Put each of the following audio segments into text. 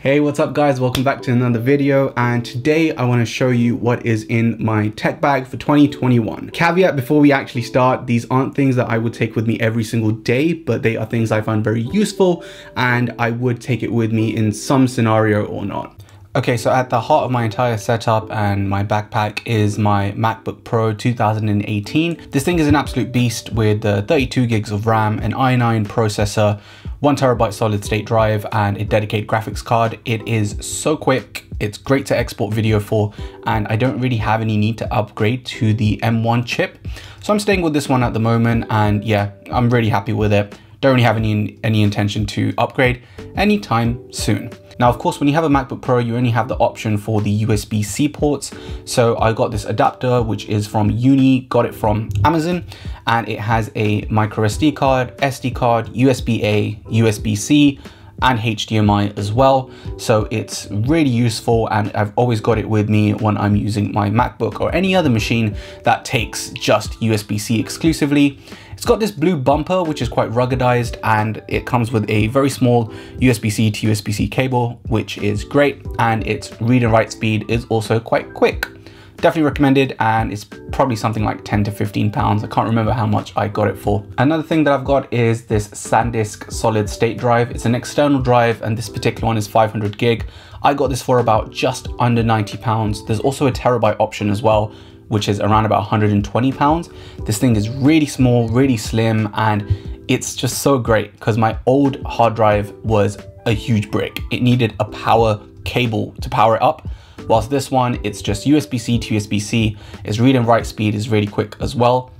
Hey, what's up guys, welcome back to another video, and today I want to show you what is in my tech bag for 2021. Caveat before we actually start, these aren't things that I would take with me every single day, but they are things I find very useful and I would take it with me in some scenario or not. Okay, so at the heart of my entire setup and my backpack is my MacBook Pro 2018. This thing is an absolute beast with 32 gigs of RAM, an i9 processor, 1 terabyte solid state drive, and a dedicated graphics card. It is so quick. It's great to export video for, and I don't really have any need to upgrade to the M1 chip. So I'm staying with this one at the moment, and yeah, I'm really happy with it. Don't really have any intention to upgrade anytime soon. Now, of course, when you have a MacBook Pro, you only have the option for the USB-C ports. So I got this adapter, which is from Uni, got it from Amazon, and it has a microSD card, SD card, USB-A, USB-C, and HDMI as well. So it's really useful, and I've always got it with me when I'm using my MacBook or any other machine that takes just USB-C exclusively. It's got this blue bumper, which is quite ruggedized, and it comes with a very small USB-C to USB-C cable, which is great, and its read and write speed is also quite quick. Definitely recommended, and it's probably something like 10 to 15 pounds. I can't remember how much I got it for. Another thing that I've got is this SanDisk solid state drive. It's an external drive, and this particular one is 500 gig. I got this for about just under 90 pounds. There's also a terabyte option as well, which is around about 120 pounds. This thing is really small, really slim, and it's just so great because my old hard drive was a huge brick. It needed a power cable to power it up. Whilst this one, it's just USB-C to USB-C. Its read and write speed is really quick as well.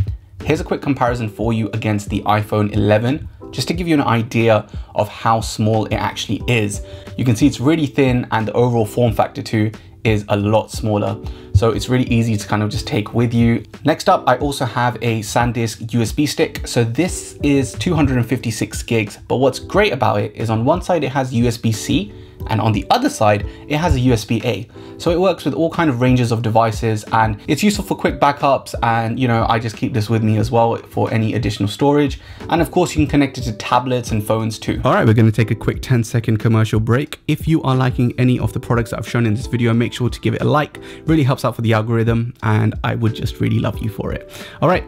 Here's a quick comparison for you against the iPhone 11, just to give you an idea of how small it actually is. You can see it's really thin, and the overall form factor too is a lot smaller. So it's really easy to kind of just take with you. Next up, I also have a SanDisk USB stick. So this is 256 gigs, but what's great about it is on one side it has USB-C, and on the other side, it has a USB-A. So it works with all kinds of ranges of devices, and it's useful for quick backups, and you know, I just keep this with me as well for any additional storage. And of course, you can connect it to tablets and phones too. All right, we're gonna take a quick 10-second commercial break. If you are liking any of the products that I've shown in this video, make sure to give it a like. Really helps out for the algorithm, and I would just really love you for it. All right,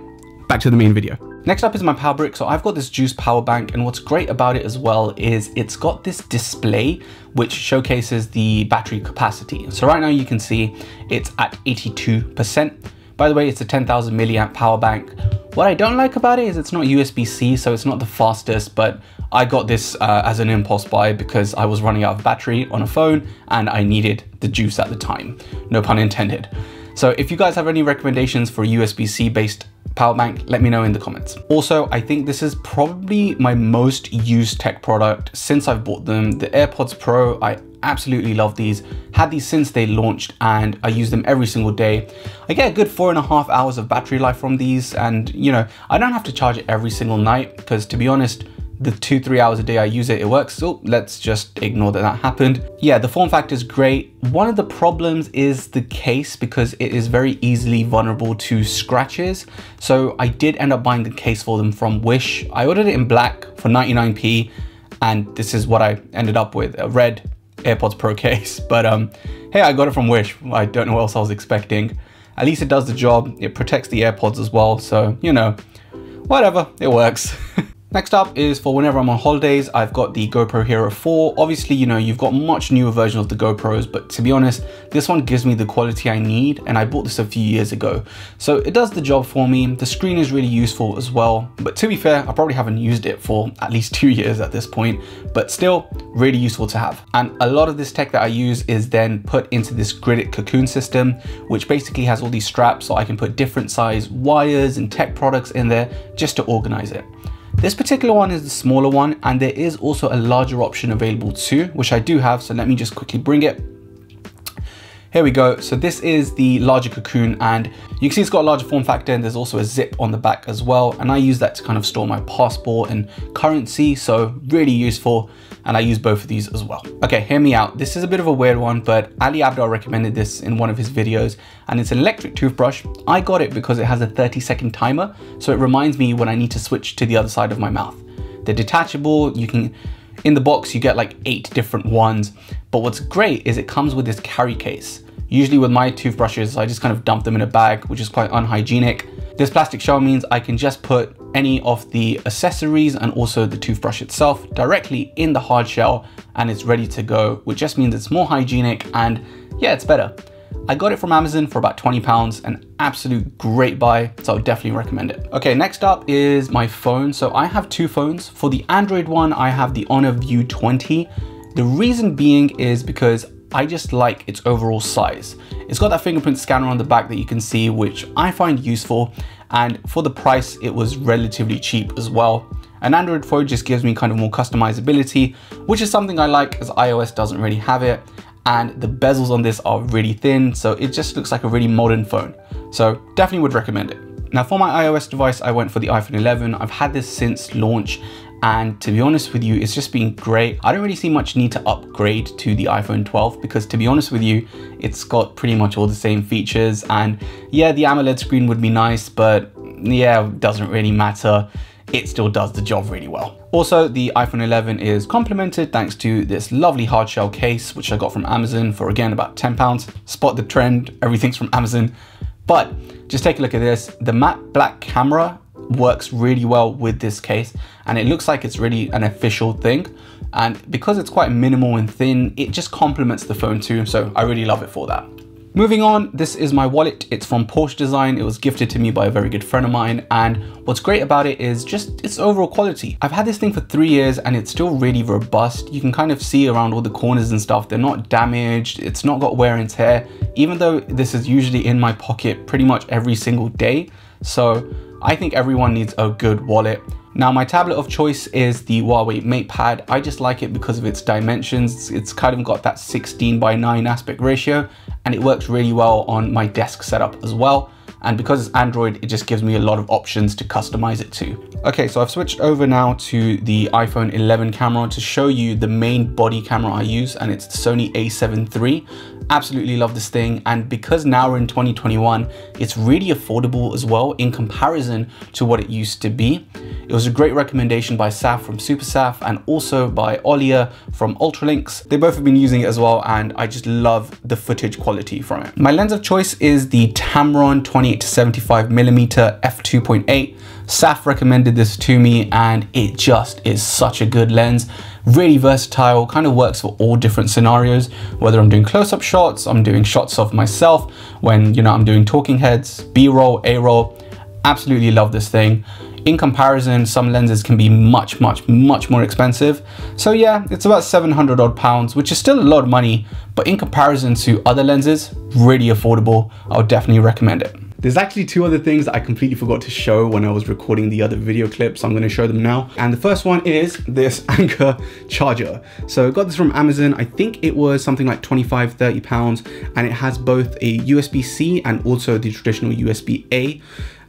back to the main video. Next up is my power brick. So I've got this Juice power bank, and what's great about it as well is it's got this display which showcases the battery capacity. So right now you can see it's at 82%. By the way, it's a 10,000 milliamp power bank. What I don't like about it is it's not USB-C, so it's not the fastest, but I got this as an impulse buy because I was running out of battery on a phone and I needed the Juice at the time, no pun intended. So if you guys have any recommendations for USB-C based power bank, let me know in the comments. Also, I think this is probably my most used tech product since I've bought them. The AirPods Pro, I absolutely love these. Had these since they launched, and I use them every single day. I get a good 4.5 hours of battery life from these, and you know, I don't have to charge it every single night because, to be honest, the 2-3 hours a day I use it, it works. So let's just ignore that happened. Yeah, the form factor is great. One of the problems is the case, because it is very easily vulnerable to scratches. So I did end up buying a case for them from Wish. I ordered it in black for 99p, and this is what I ended up with, a red AirPods Pro case. But hey, I got it from Wish. I don't know what else I was expecting. At least it does the job. It protects the AirPods as well. So, you know, whatever, it works. Next up is for whenever I'm on holidays. I've got the GoPro Hero 4. Obviously, you know, you've got much newer versions of the GoPros, but to be honest, this one gives me the quality I need, and I bought this a few years ago. So it does the job for me. The screen is really useful as well, but to be fair, I probably haven't used it for at least 2 years at this point, but still really useful to have. And a lot of this tech that I use is then put into this Grid It Cocoon system, which basically has all these straps, so I can put different size wires and tech products in there just to organize it. This particular one is the smaller one, and there is also a larger option available too, which I do have, so let me just quickly bring it. Here we go. So this is the larger Cocoon, and you can see it's got a larger form factor, and there's also a zip on the back as well, and I use that to kind of store my passport and currency, so really useful, and I use both of these as well. Okay, hear me out. This is a bit of a weird one, but Ali Abdaal recommended this in one of his videos, and it's an electric toothbrush. I got it because it has a 30-second timer, so it reminds me when I need to switch to the other side of my mouth. They're detachable. You can In the box, you get like 8 different ones, but what's great is it comes with this carry case. Usually with my toothbrushes, I just kind of dump them in a bag, which is quite unhygienic. This plastic shell means I can just put any of the accessories and also the toothbrush itself directly in the hard shell, and it's ready to go, which just means it's more hygienic and yeah, it's better. I got it from Amazon for about £20, an absolute great buy, so I would definitely recommend it. Okay, next up is my phone. So I have 2 phones. For the Android one, I have the Honor View 20. The reason being is because I just like its overall size. It's got that fingerprint scanner on the back that you can see, which I find useful. And for the price, it was relatively cheap as well. An Android phone just gives me kind of more customizability, which is something I like as iOS doesn't really have it. And the bezels on this are really thin, so it just looks like a really modern phone. So definitely would recommend it. Now for my iOS device, I went for the iPhone 11. I've had this since launch, and to be honest with you, it's just been great. I don't really see much need to upgrade to the iPhone 12 because to be honest with you, it's got pretty much all the same features. And yeah, the AMOLED screen would be nice, but yeah, it doesn't really matter. It still does the job really well. Also, the iPhone 11 is complemented thanks to this lovely hard shell case, which I got from Amazon for again about £10. Spot the trend, everything's from Amazon. But just take a look at this. The matte black camera works really well with this case, and it looks like it's really an official thing. And because it's quite minimal and thin, it just complements the phone too. So I really love it for that. Moving on, this is my wallet. It's from Porsche Design. It was gifted to me by a very good friend of mine. And what's great about it is just its overall quality. I've had this thing for 3 years and it's still really robust. You can kind of see around all the corners and stuff. They're not damaged. It's not got wear and tear, even though this is usually in my pocket pretty much every single day. So I think everyone needs a good wallet. Now my tablet of choice is the Huawei MatePad. I just like it because of its dimensions. It's kind of got that 16:9 aspect ratio and it works really well on my desk setup as well. And because it's Android, it just gives me a lot of options to customize it to. Okay, so I've switched over now to the iPhone 11 camera to show you the main body camera I use, and it's the Sony A7 III. Absolutely love this thing. And because now we're in 2021, it's really affordable as well in comparison to what it used to be. It was a great recommendation by Saf from SuperSaf and also by Olya from Ultralinks. They both have been using it as well, and I just love the footage quality from it. My lens of choice is the Tamron 28-75mm f2.8. Saf recommended this to me and it just is such a good lens. Really versatile, kind of works for all different scenarios, whether I'm doing close-up shots, I'm doing shots of myself, when I'm doing talking heads, B-roll, A-roll. Absolutely love this thing. In comparison, some lenses can be much more expensive. So yeah, it's about 700 odd pounds, which is still a lot of money, but in comparison to other lenses, really affordable. I would definitely recommend it. There's actually 2 other things that I completely forgot to show when I was recording the other video clips. I'm going to show them now. And the first one is this Anker charger. So I got this from Amazon. I think it was something like 25, 30 pounds. And it has both a USB-C and also the traditional USB-A.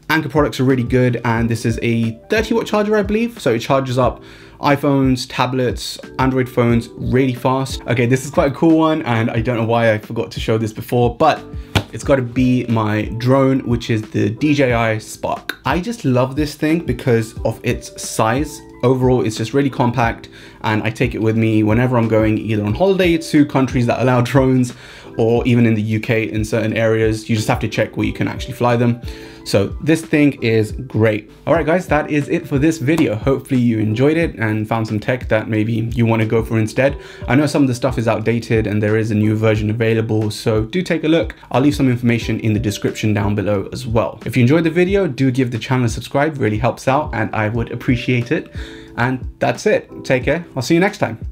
Anker products are really good. And this is a 30-watt charger, I believe. So it charges up iPhones, tablets, Android phones really fast. Okay, this is quite a cool one. And I don't know why I forgot to show this before, but it's got to be my drone, which is the DJI Spark. I just love this thing because of its size. Overall, it's just really compact and I take it with me whenever I'm going either on holiday to countries that allow drones or even in the UK in certain areas. You just have to check where you can actually fly them. So this thing is great. All right, guys, that is it for this video. Hopefully you enjoyed it and found some tech that maybe you want to go for instead. I know some of the stuff is outdated and there is a new version available, so do take a look. I'll leave some information in the description down below as well. If you enjoyed the video, do give the channel a subscribe. Really helps out and I would appreciate it. And that's it. Take care. I'll see you next time.